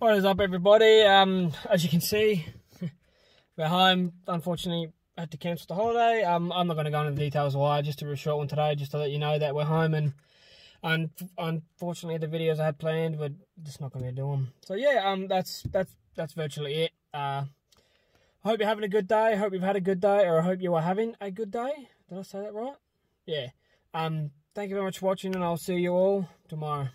What is up, everybody? As you can see, we're home. Unfortunately, I had to cancel the holiday. I'm not going to go into the details why, just to a short one today, just to let you know that we're home, and unfortunately the videos I had planned were just not going to do them. So yeah, that's virtually it. I hope you're having a good day. I hope you've had a good day, or I hope you are having a good day. Did I say that right? Yeah. Thank you very much for watching, and I'll see you all tomorrow.